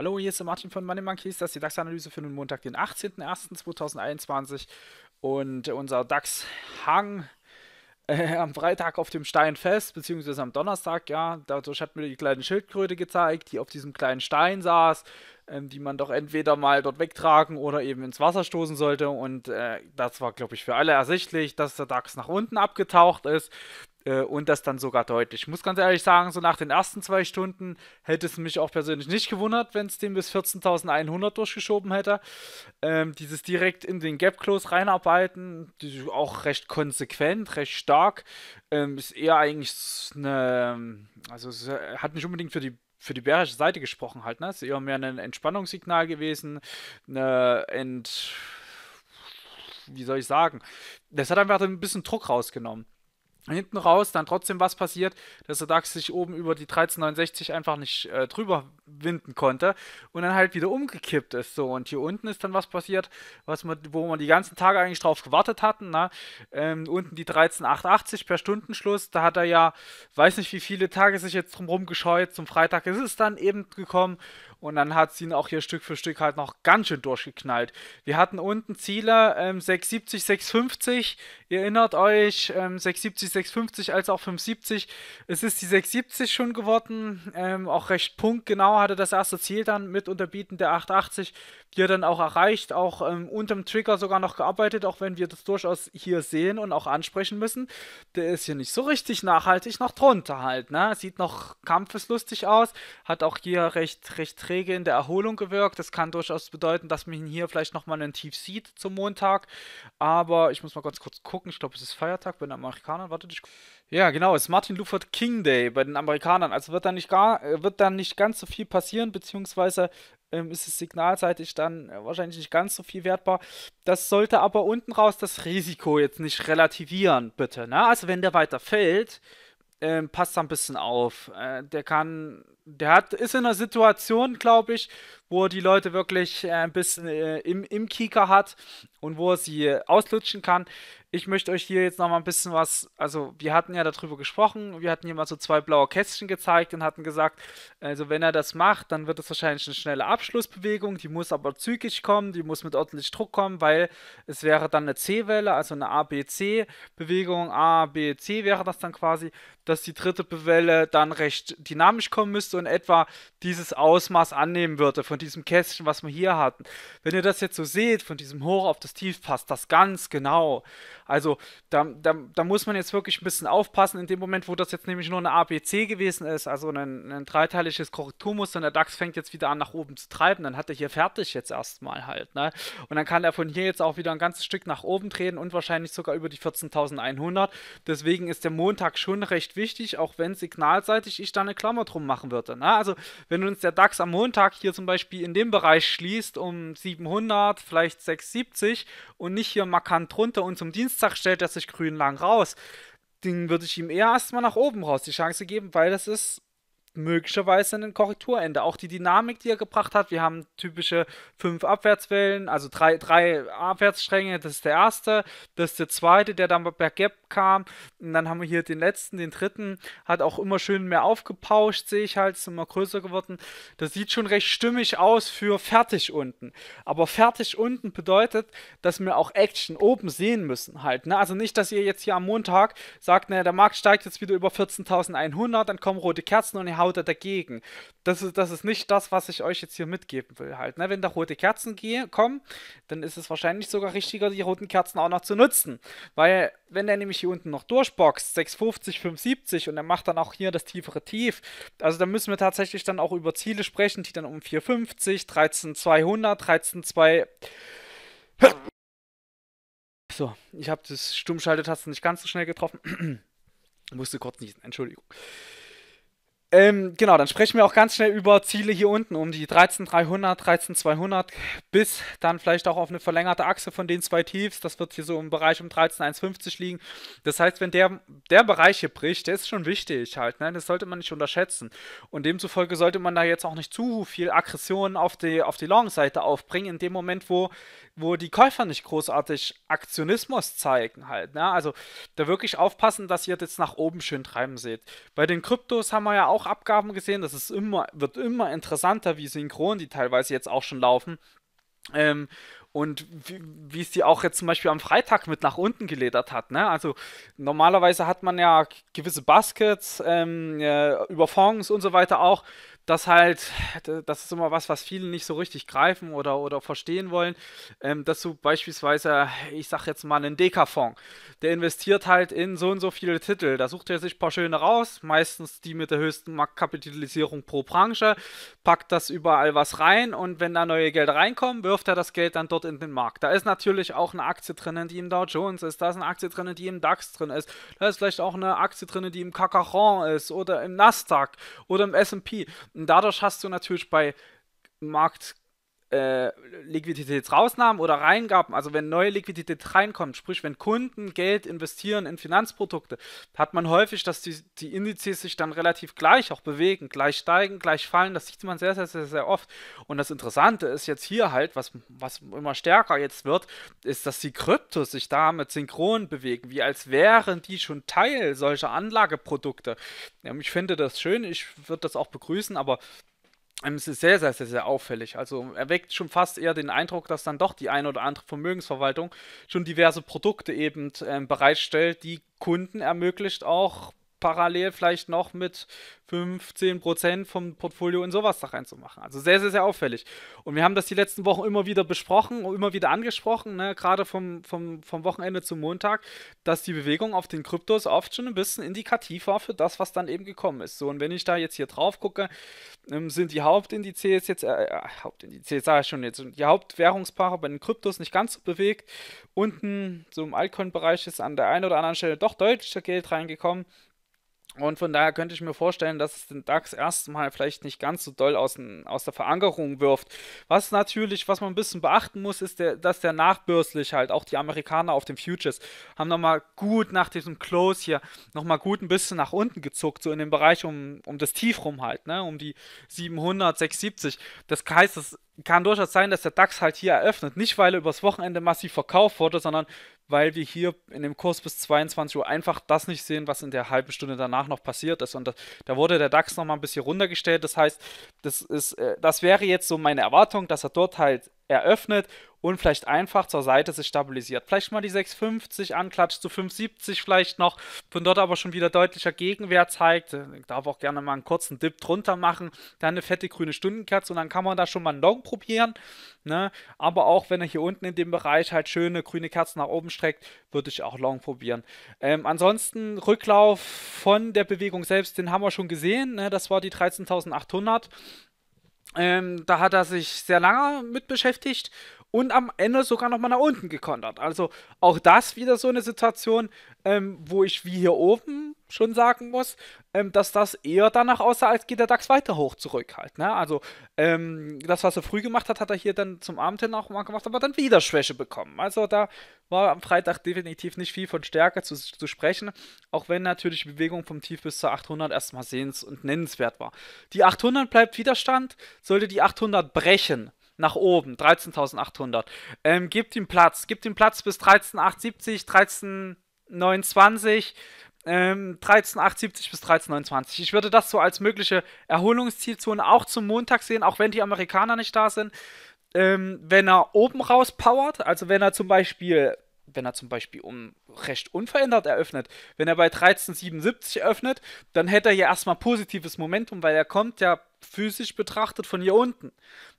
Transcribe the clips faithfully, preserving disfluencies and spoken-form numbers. Hallo, hier ist der Martin von Money Monkeys, das ist die DAX-Analyse für den Montag, den achtzehnten ersten zweitausendeinundzwanzig und unser DAX hang äh, am Freitag auf dem Stein fest, beziehungsweise am Donnerstag, ja, dadurch hat mir die kleine Schildkröte gezeigt, die auf diesem kleinen Stein saß, ähm, die man doch entweder mal dort wegtragen oder eben ins Wasser stoßen sollte und äh, das war, glaube ich, für alle ersichtlich, dass der DAX nach unten abgetaucht ist. Und das dann sogar deutlich. Ich muss ganz ehrlich sagen, so nach den ersten zwei Stunden hätte es mich auch persönlich nicht gewundert, wenn es den bis vierzehntausendeinhundert durchgeschoben hätte. Ähm, dieses direkt in den Gap-Close reinarbeiten, auch recht konsequent, recht stark, ähm, ist eher eigentlich eine, also es hat nicht unbedingt für die für die bärische Seite gesprochen halt, ne? Es ist eher mehr ein Entspannungssignal gewesen, eine Ent... wie soll ich sagen? Das hat einfach ein bisschen Druck rausgenommen. Hinten raus, dann trotzdem was passiert, dass der DAX sich oben über die dreizehntausendneunhundertneunundsechzig einfach nicht äh, drüber winden konnte und dann halt wieder umgekippt ist. So, und hier unten ist dann was passiert, was man, wo man die ganzen Tage eigentlich drauf gewartet hatten. Ne? Ähm, unten die dreizehn achthundertachtzig per Stundenschluss, da hat er ja, weiß nicht wie viele Tage sich jetzt drumherum gescheut, zum Freitag ist es dann eben gekommen und dann hat es ihn auch hier Stück für Stück halt noch ganz schön durchgeknallt. Wir hatten unten Ziele, ähm, sechs siebzig, sechs fünfzig, ihr erinnert euch, ähm, sechs siebzig, sechs fünfzig als auch fünf siebzig. Es ist die sechs siebzig schon geworden, ähm, auch recht punktgenau hatte das erste Ziel dann mit Unterbieten der acht achtzig hier dann auch erreicht, auch ähm, unterm Trigger sogar noch gearbeitet, auch wenn wir das durchaus hier sehen und auch ansprechen müssen. Der ist hier nicht so richtig nachhaltig noch drunter halt, ne? Sieht noch kampfeslustig aus, hat auch hier recht, recht träge in der Erholung gewirkt. Das kann durchaus bedeuten, dass man hier vielleicht nochmal ein Tief sieht zum Montag, aber ich muss mal ganz kurz gucken, ich glaube es ist Feiertag bei den Amerikanern. Warte, ich... Ja, genau, es ist Martin Luther King Day bei den Amerikanern, also wird da nicht, gar, wird da nicht ganz so viel passieren, beziehungsweise ähm, ist es signalseitig dann wahrscheinlich nicht ganz so viel wertbar. Das sollte aber unten raus das Risiko jetzt nicht relativieren, bitte, ne? Also wenn der weiter fällt, ähm, passt da ein bisschen auf. Äh, der kann... Der hat, ist in einer Situation, glaube ich, wo er die Leute wirklich äh, ein bisschen äh, im, im Kieker hat und wo er sie äh, auslutschen kann. Ich möchte euch hier jetzt noch mal ein bisschen was, also wir hatten ja darüber gesprochen, wir hatten hier mal so zwei blaue Kästchen gezeigt und hatten gesagt, also wenn er das macht, dann wird es wahrscheinlich eine schnelle Abschlussbewegung, die muss aber zügig kommen, die muss mit ordentlich Druck kommen, weil es wäre dann eine C-Welle, also eine A B C-Bewegung, A, B, C wäre das dann quasi, dass die dritte Welle dann recht dynamisch kommen müsste und etwa dieses Ausmaß annehmen würde von diesem Kästchen, was wir hier hatten. Wenn ihr das jetzt so seht, von diesem Hoch auf das Tief passt das ganz genau. Also da, da, da muss man jetzt wirklich ein bisschen aufpassen, in dem Moment, wo das jetzt nämlich nur eine A B C gewesen ist, also ein, ein dreiteiliges Korrekturmuster und der DAX fängt jetzt wieder an nach oben zu treiben, dann hat er hier fertig jetzt erstmal halt, ne? Und dann kann er von hier jetzt auch wieder ein ganzes Stück nach oben drehen und wahrscheinlich sogar über die vierzehntausendeinhundert. Deswegen ist der Montag schon recht wichtig, auch wenn signalseitig ich da eine Klammer drum machen würde. Na, also wenn uns der DAX am Montag hier zum Beispiel in dem Bereich schließt um siebenhundert, vielleicht sechs siebzig und nicht hier markant drunter und zum Dienstag stellt er sich grün lang raus, dann würde ich ihm eher erstmal nach oben raus die Chance geben, weil das ist möglicherweise ein Korrekturende. Auch die Dynamik, die er gebracht hat, wir haben typische fünf Abwärtswellen, also drei, drei Abwärtsstränge, das ist der erste, das ist der zweite, der dann per Gap kam und dann haben wir hier den letzten, den dritten, hat auch immer schön mehr aufgepauscht, sehe ich halt, ist immer größer geworden. Das sieht schon recht stimmig aus für fertig unten, aber fertig unten bedeutet, dass wir auch Action oben sehen müssen halt, ne? Also nicht, dass ihr jetzt hier am Montag sagt, naja, der Markt steigt jetzt wieder über vierzehntausendeinhundert, dann kommen rote Kerzen und ihr haut er dagegen. Das ist, das ist nicht das, was ich euch jetzt hier mitgeben will halt. Ne? Wenn da rote Kerzen kommen, dann ist es wahrscheinlich sogar richtiger, die roten Kerzen auch noch zu nutzen. Weil, wenn der nämlich hier unten noch durchboxt, sechs fünfzig, fünf siebzig und er macht dann auch hier das tiefere Tief, also da müssen wir tatsächlich dann auch über Ziele sprechen, die dann um vier fünfzig, dreizehntausendzweihundert, dreizehntausendzweihundert... So, ich habe das Stummschaltetaste nicht ganz so schnell getroffen. Musste kurz niesen, Entschuldigung. Ähm, genau, dann sprechen wir auch ganz schnell über Ziele hier unten, um die dreizehntausenddreihundert, dreizehntausendzweihundert, bis dann vielleicht auch auf eine verlängerte Achse von den zwei Tiefs, das wird hier so im Bereich um dreizehn einhundertfünfzig liegen, das heißt, wenn der, der Bereich hier bricht, der ist schon wichtig halt, ne? Das sollte man nicht unterschätzen und demzufolge sollte man da jetzt auch nicht zu viel Aggression auf die, auf die Long-Seite aufbringen, in dem Moment, wo, wo die Käufer nicht großartig Aktionismus zeigen halt, ne? Also da wirklich aufpassen, dass ihr das nach oben schön treiben seht. Bei den Kryptos haben wir ja auch auch Abgaben gesehen. Das ist immer, wird immer interessanter, wie synchron die teilweise jetzt auch schon laufen. Ähm, und wie, wie es die auch jetzt zum Beispiel am Freitag mit nach unten geledert hat, ne? Also normalerweise hat man ja gewisse Baskets, ähm, äh, über Fonds und so weiter auch, das halt, das ist immer was, was viele nicht so richtig greifen oder, oder verstehen wollen, ähm, dass du beispielsweise, ich sag jetzt mal einen Deka-Fonds, der investiert halt in so und so viele Titel, da sucht er sich ein paar schöne raus, meistens die mit der höchsten Marktkapitalisierung pro Branche, packt das überall was rein und wenn da neue Gelder reinkommen, wirft er das Geld dann dort in den Markt. Da ist natürlich auch eine Aktie drin, die im Dow Jones ist, da ist eine Aktie drin, die im DAX drin ist, da ist vielleicht auch eine Aktie drin, die im Kakaron ist oder im Nasdaq oder im S und P. Und dadurch hast du natürlich bei Marktliquiditätsrausnahmen äh, oder Reingaben, also wenn neue Liquidität reinkommt, sprich wenn Kunden Geld investieren in Finanzprodukte, hat man häufig, dass die, die Indizes sich dann relativ gleich auch bewegen, gleich steigen, gleich fallen, das sieht man sehr, sehr, sehr, sehr oft. Und das Interessante ist jetzt hier halt, was, was immer stärker jetzt wird, ist, dass die Kryptos sich damit synchron bewegen, wie als wären die schon Teil solcher Anlageprodukte. Ja, ich finde das schön, ich würde das auch begrüßen, aber es ist sehr, sehr, sehr, sehr auffällig. Also erweckt schon fast eher den Eindruck, dass dann doch die eine oder andere Vermögensverwaltung schon diverse Produkte eben äh, bereitstellt, die Kunden ermöglicht, auch parallel vielleicht noch mit fünfzehn Prozent vom Portfolio in sowas da reinzumachen. Also sehr, sehr, sehr auffällig. Und wir haben das die letzten Wochen immer wieder besprochen, immer wieder angesprochen, ne? Gerade vom, vom, vom Wochenende zum Montag, dass die Bewegung auf den Kryptos oft schon ein bisschen indikativ war für das, was dann eben gekommen ist. So, und wenn ich da jetzt hier drauf gucke, ähm, sind die Hauptindizes jetzt, äh, Hauptindizes sage ich schon jetzt, die Hauptwährungspaare bei den Kryptos nicht ganz so bewegt. Unten, so im Altcoin-Bereich, ist an der einen oder anderen Stelle doch deutlicher Geld reingekommen. Und von daher könnte ich mir vorstellen, dass es den DAX erstmal vielleicht nicht ganz so doll aus, aus der Verankerung wirft. Was natürlich, was man ein bisschen beachten muss, ist, der, dass der nachbörslich halt, auch die Amerikaner auf den Futures, haben nochmal gut nach diesem Close hier, nochmal gut ein bisschen nach unten gezuckt, so in dem Bereich um, um das Tief rum halt, ne, um die siebenhundert, sechshundertsiebzig. Das heißt, es kann durchaus sein, dass der DAX halt hier eröffnet, nicht weil er übers Wochenende massiv verkauft wurde, sondern weil wir hier in dem Kurs bis zweiundzwanzig Uhr einfach das nicht sehen, was in der halben Stunde danach noch passiert ist. Und da, da wurde der DAX nochmal ein bisschen runtergestellt. Das heißt, das, ist, äh, das wäre jetzt so meine Erwartung, dass er dort halt eröffnet und vielleicht einfach zur Seite sich stabilisiert. Vielleicht mal die sechs fünfzig anklatscht, zu fünf siebzig vielleicht noch, von dort aber schon wieder deutlicher Gegenwert zeigt. Ich darf auch gerne mal einen kurzen Dip drunter machen, dann eine fette grüne Stundenkerze und dann kann man da schon mal einen Long probieren. Ne? Aber auch wenn er hier unten in dem Bereich halt schöne grüne Kerzen nach oben streckt, würde ich auch Long probieren. Ähm, ansonsten Rücklauf von der Bewegung selbst, den haben wir schon gesehen. Ne? Das war die dreizehntausendachthundert. Ähm, da hat er sich sehr lange mit beschäftigt und am Ende sogar nochmal nach unten gekontert. Also auch das wieder so eine Situation, ähm, wo ich wie hier oben schon sagen muss, ähm, dass das eher danach aussah, als geht der DAX weiter hoch zurück halt. Ne? Also ähm, das, was er früh gemacht hat, hat er hier dann zum Abend hin auch mal gemacht, aber dann wieder Schwäche bekommen. Also da war am Freitag definitiv nicht viel von Stärke zu, zu sprechen, auch wenn natürlich die Bewegung vom Tief bis zur achthundert erstmal sehens- und nennenswert war. Die achthundert bleibt Widerstand, sollte die achthundert brechen, nach oben, dreizehntausendachthundert. Ähm, gibt ihm Platz, gibt ihm Platz bis dreizehn acht siebzig, dreizehn neunundzwanzig, ähm, dreizehn acht siebzig bis dreizehn neunundzwanzig. Ich würde das so als mögliche Erholungszielzone auch zum Montag sehen, auch wenn die Amerikaner nicht da sind. Ähm, wenn er oben raus powert, also wenn er zum Beispiel, wenn er zum Beispiel um recht unverändert eröffnet, wenn er bei dreizehn siebenundsiebzig eröffnet, dann hätte er hier erstmal positives Momentum, weil er kommt ja physisch betrachtet von hier unten.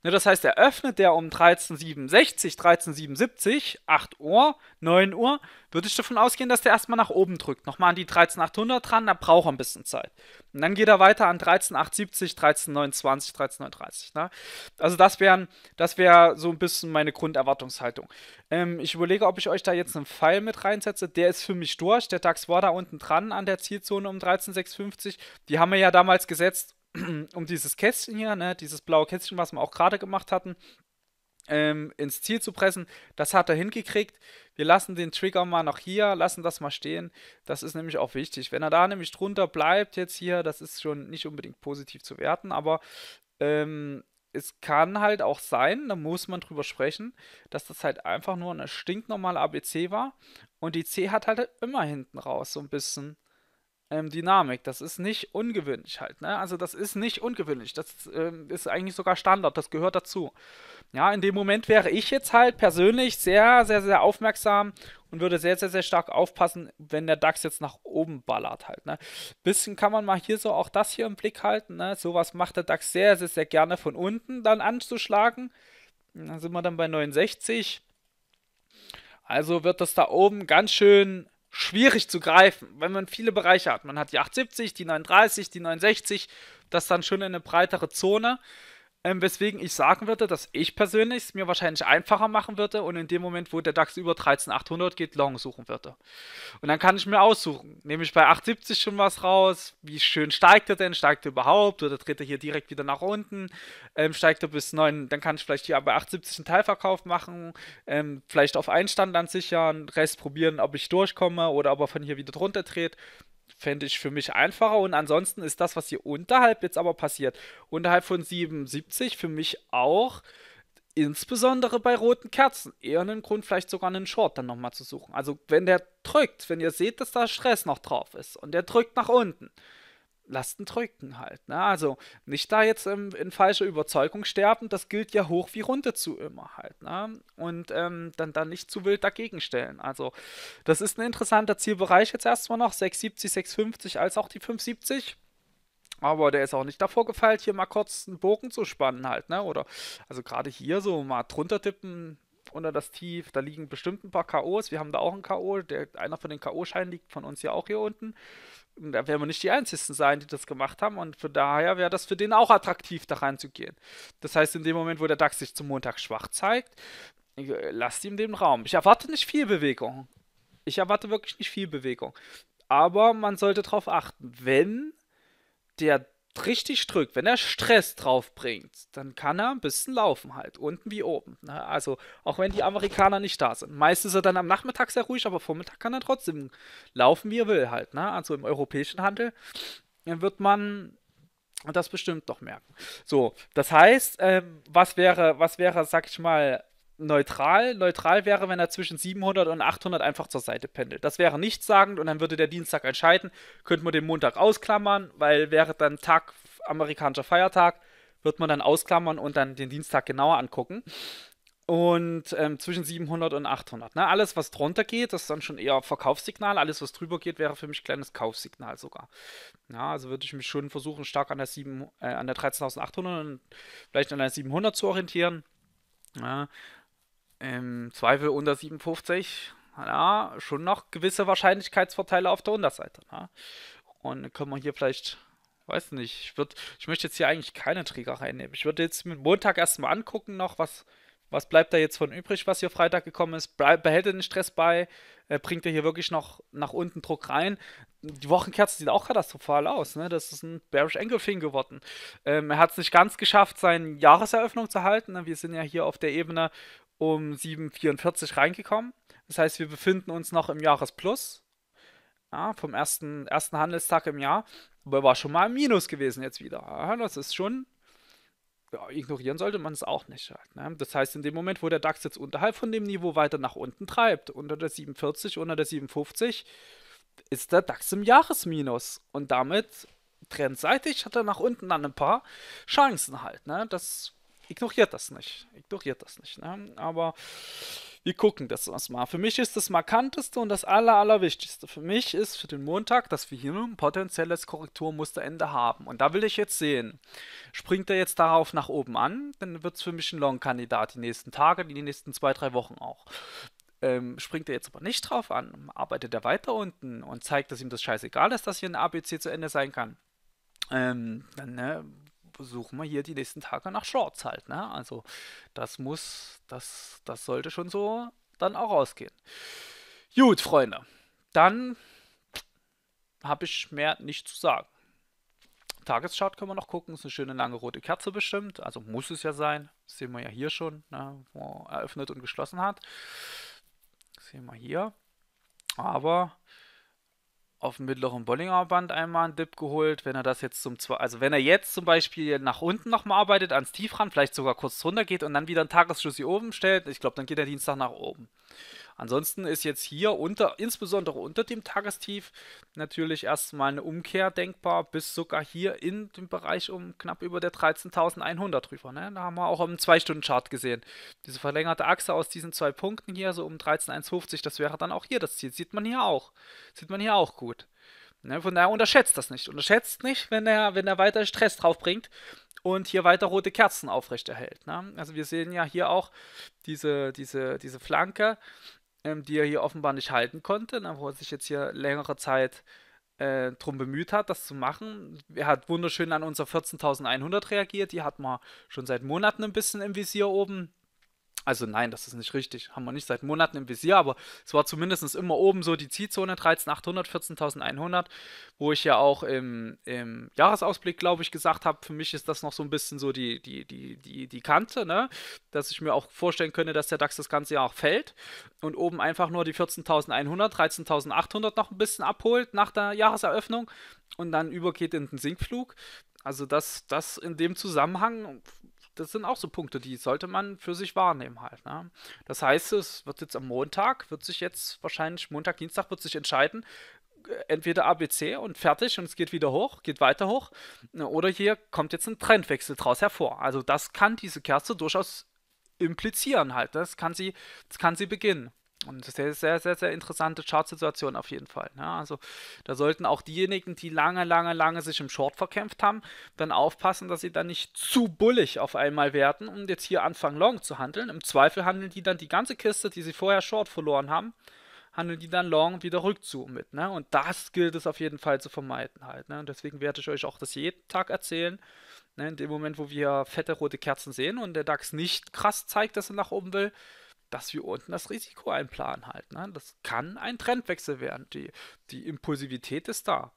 Ne, das heißt, er öffnet der um dreizehn siebenundsechzig, dreizehn siebenundsiebzig, acht Uhr, neun Uhr, würde ich davon ausgehen, dass der erstmal nach oben drückt. Nochmal an die dreizehn achthundert dran, da braucht er ein bisschen Zeit. Und dann geht er weiter an dreizehn acht siebzig, dreizehn neunundzwanzig, dreizehn neununddreißig. Ne? Also das wären, das wäre so ein bisschen meine Grunderwartungshaltung. Ähm, ich überlege, ob ich euch da jetzt einen Pfeil mit reinsetze. Der ist für mich durch. Der DAX war da unten dran an der Zielzone um dreizehn sechshundertfünfzig. Die haben wir ja damals gesetzt, um dieses Kästchen hier, ne, dieses blaue Kästchen, was wir auch gerade gemacht hatten, ähm, ins Ziel zu pressen. Das hat er hingekriegt. Wir lassen den Trigger mal noch hier, lassen das mal stehen. Das ist nämlich auch wichtig. Wenn er da nämlich drunter bleibt jetzt hier, das ist schon nicht unbedingt positiv zu werten, aber ähm, es kann halt auch sein, da muss man drüber sprechen, dass das halt einfach nur eine stinknormale A B C war und die C hat halt immer hinten raus so ein bisschen ähm, Dynamik. Das ist nicht ungewöhnlich halt, ne? Also das ist nicht ungewöhnlich. Das ähm, ist eigentlich sogar Standard. Das gehört dazu. Ja, in dem Moment wäre ich jetzt halt persönlich sehr, sehr, sehr aufmerksam und würde sehr, sehr, sehr stark aufpassen, wenn der DAX jetzt nach oben ballert halt, ne? Bisschen kann man mal hier so auch das hier im Blick halten, ne? Sowas macht der DAX sehr, sehr, sehr gerne von unten dann anzuschlagen. Da sind wir dann bei neunundsechzig. Also wird das da oben ganz schön schwierig zu greifen, wenn man viele Bereiche hat. Man hat die acht siebzig, die neununddreißig, die neunundsechzig, das dann schon in eine breitere Zone. Ähm, weswegen ich sagen würde, dass ich persönlich es mir wahrscheinlich einfacher machen würde und in dem Moment, wo der DAX über dreizehn achthundert geht, Long suchen würde. Und dann kann ich mir aussuchen, nehme ich bei acht siebzig schon was raus, wie schön steigt er denn, steigt er überhaupt oder dreht er hier direkt wieder nach unten, ähm, steigt er bis neun, dann kann ich vielleicht hier bei acht siebzig einen Teilverkauf machen, ähm, vielleicht auf Einstand dann sichern, Rest probieren, ob ich durchkomme oder ob er von hier wieder drunter dreht. Fände ich für mich einfacher und ansonsten ist das, was hier unterhalb jetzt aber passiert, unterhalb von siebenundsiebzig für mich auch, insbesondere bei roten Kerzen, eher einen Grund, vielleicht sogar einen Short dann nochmal zu suchen. Also wenn der drückt, wenn ihr seht, dass da Stress noch drauf ist und der drückt nach unten, lasst ihn drücken halt, ne? Also nicht da jetzt ähm, in falscher Überzeugung sterben, das gilt ja hoch wie runter zu immer halt, ne? Und ähm, dann, dann nicht zu wild dagegen stellen. Also das ist ein interessanter Zielbereich jetzt erstmal noch, sechs siebzig, sechs fünfzig als auch die fünf siebzig. Aber der ist auch nicht davor gefeilt, hier mal kurz einen Bogen zu spannen halt, ne? Oder also gerade hier so mal drunter tippen unter das Tief, da liegen bestimmt ein paar K Os, wir haben da auch ein K O, der, einer von den K O-Scheinen liegt von uns ja auch hier unten. Und da werden wir nicht die einzigsten sein, die das gemacht haben und von daher wäre das für den auch attraktiv, da reinzugehen. Das heißt, in dem Moment, wo der DAX sich zum Montag schwach zeigt, lasst ihm den Raum. Ich erwarte nicht viel Bewegung. Ich erwarte wirklich nicht viel Bewegung. Aber man sollte darauf achten, wenn der richtig drückt, wenn er Stress drauf bringt, dann kann er ein bisschen laufen halt, unten wie oben. Also auch wenn die Amerikaner nicht da sind. Meist ist er dann am Nachmittag sehr ruhig, aber Vormittag kann er trotzdem laufen, wie er will halt. Also im europäischen Handel wird man das bestimmt noch merken. So, das heißt, was wäre, was wäre, sag ich mal, neutral? Neutral wäre, wenn er zwischen siebenhundert und achthundert einfach zur Seite pendelt. Das wäre nichtssagend und dann würde der Dienstag entscheiden, könnte man den Montag ausklammern, weil wäre dann Tag amerikanischer Feiertag, wird man dann ausklammern und dann den Dienstag genauer angucken. Und ähm, zwischen siebenhundert und achthundert. Ne? Alles, was drunter geht, das ist dann schon eher Verkaufssignal. Alles, was drüber geht, wäre für mich kleines Kaufsignal sogar. Ja, also würde ich mich schon versuchen, stark an der, äh, an der dreizehntausendachthundert und vielleicht an der siebenhundert zu orientieren. Ja. Im Zweifel unter siebenundfünfzig, ja, schon noch gewisse Wahrscheinlichkeitsvorteile auf der Unterseite. Na? Und können wir hier vielleicht, weiß nicht, ich, würd, ich möchte jetzt hier eigentlich keine Trigger reinnehmen. Ich würde jetzt mit Montag erstmal angucken noch, was, was bleibt da jetzt von übrig, was hier Freitag gekommen ist. Bleib, behält er den Stress bei, äh, bringt er hier wirklich noch nach unten Druck rein. Die Wochenkerze sieht auch katastrophal aus, ne? Das ist ein Bearish Angle Thing geworden. Ähm, er hat es nicht ganz geschafft, seine Jahreseröffnung zu halten. Ne? Wir sind ja hier auf der Ebene um sieben vierundvierzig reingekommen. Das heißt, wir befinden uns noch im Jahresplus. Ja, vom ersten, ersten Handelstag im Jahr. Aber er war schon mal im Minus gewesen jetzt wieder. Ja, das ist schon... Ja, ignorieren sollte man es auch nicht halt, ne? Das heißt, in dem Moment, wo der DAX jetzt unterhalb von dem Niveau weiter nach unten treibt, unter der siebenundvierzig, unter der siebenundfünfzig, ist der DAX im Jahresminus. Und damit, trendseitig, hat er nach unten dann ein paar Chancen halt, ne? Das... Ignoriert das nicht. Ignoriert das nicht. Ne? Aber wir gucken das mal. Für mich ist das Markanteste und das Aller, Allerwichtigste. Für mich ist für den Montag, dass wir hier ein potenzielles Korrekturmusterende haben. Und da will ich jetzt sehen, springt er jetzt darauf nach oben an, dann wird es für mich ein Long-Kandidat die nächsten Tage, die nächsten zwei, drei Wochen auch. Ähm, springt er jetzt aber nicht drauf an, arbeitet er weiter unten und zeigt, dass ihm das scheißegal ist, dass hier ein A B C zu Ende sein kann. Ähm, dann, ne? Suchen wir hier die nächsten Tage nach Shorts halt, ne? Also das muss, das, das sollte schon so dann auch rausgehen. Gut, Freunde, dann habe ich mehr nicht zu sagen. Tageschart können wir noch gucken, ist eine schöne lange rote Kerze bestimmt, also muss es ja sein, das sehen wir ja hier schon, ne? Wo er eröffnet und geschlossen hat. Das sehen wir hier, aber... auf dem mittleren Bollinger Band einmal einen Dip geholt, wenn er das jetzt zum zwei, also wenn er jetzt zum Beispiel nach unten nochmal arbeitet, ans Tief ran, vielleicht sogar kurz runter geht und dann wieder einen Tagesschluss hier oben stellt, ich glaube, dann geht der Dienstag nach oben. Ansonsten ist jetzt hier unter, insbesondere unter dem Tagestief natürlich erstmal eine Umkehr denkbar, bis sogar hier in dem Bereich um knapp über der dreizehntausendeinhundert drüber. Ne? Da haben wir auch im zwei Stunden Chart gesehen. Diese verlängerte Achse aus diesen zwei Punkten hier, so um dreizehntausendeinhundertfünfzig, das wäre dann auch hier das Ziel. Sieht man hier auch. Sieht man hier auch gut. Ne? Von daher unterschätzt das nicht. Unterschätzt nicht, wenn er, wenn er weiter Stress drauf bringt und hier weiter rote Kerzen aufrecht erhält. Ne? Also wir sehen ja hier auch diese, diese, diese Flanke, ähm, die er hier offenbar nicht halten konnte, ne? Wo er sich jetzt hier längere Zeit äh, drum bemüht hat, das zu machen. Er hat wunderschön an unser vierzehntausendeinhundert reagiert, die hat man schon seit Monaten ein bisschen im Visier oben. Also nein, das ist nicht richtig, haben wir nicht seit Monaten im Visier, aber es war zumindest immer oben so die Zielzone dreizehntausendachthundert, vierzehntausendeinhundert, wo ich ja auch im, im Jahresausblick, glaube ich, gesagt habe, für mich ist das noch so ein bisschen so die, die, die, die, die Kante, ne? Dass ich mir auch vorstellen könnte, dass der DAX das ganze Jahr auch fällt und oben einfach nur die vierzehntausendeinhundert, dreizehntausendachthundert noch ein bisschen abholt nach der Jahreseröffnung und dann übergeht in den Sinkflug. Also das, das in dem Zusammenhang... Das sind auch so Punkte, die sollte man für sich wahrnehmen halt. Ne? Das heißt, es wird jetzt am Montag, wird sich jetzt wahrscheinlich Montag, Dienstag wird sich entscheiden, entweder A B C und fertig und es geht wieder hoch, geht weiter hoch, oder hier kommt jetzt ein Trendwechsel draus hervor. Also das kann diese Kerze durchaus implizieren halt. Das kann sie, das kann sie beginnen. Und das ist sehr, sehr, sehr interessante Chartsituation auf jeden Fall. Ne? Also da sollten auch diejenigen, die lange, lange, lange sich im Short verkämpft haben, dann aufpassen, dass sie dann nicht zu bullig auf einmal werden und jetzt hier anfangen, Long zu handeln. Im Zweifel handeln die dann die ganze Kiste, die sie vorher Short verloren haben, handeln die dann Long wieder Rückzug mit. Ne? Und das gilt es auf jeden Fall zu vermeiden halt. Ne? Und deswegen werde ich euch auch das jeden Tag erzählen. Ne? In dem Moment, wo wir fette rote Kerzen sehen und der DAX nicht krass zeigt, dass er nach oben will, dass wir unten das Risiko einplanen halt. Ne? Das kann ein Trendwechsel werden. Die, die Impulsivität ist da.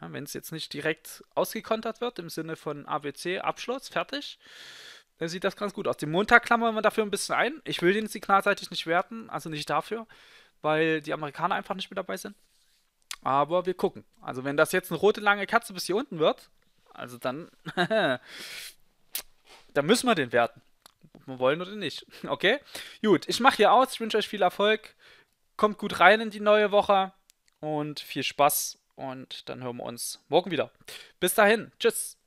Ja, wenn es jetzt nicht direkt ausgekontert wird, im Sinne von A B C, Abschluss, fertig, dann sieht das ganz gut aus. Den Montag klammern wir dafür ein bisschen ein. Ich will den signalseitig nicht werten, also nicht dafür, weil die Amerikaner einfach nicht mit dabei sind. Aber wir gucken. Also wenn das jetzt eine rote lange Kerze bis hier unten wird, also dann, dann müssen wir den werten. Ob wir wollen oder nicht. Okay? Gut, ich mache hier aus. Ich wünsche euch viel Erfolg. Kommt gut rein in die neue Woche und viel Spaß. Und dann hören wir uns morgen wieder. Bis dahin. Tschüss.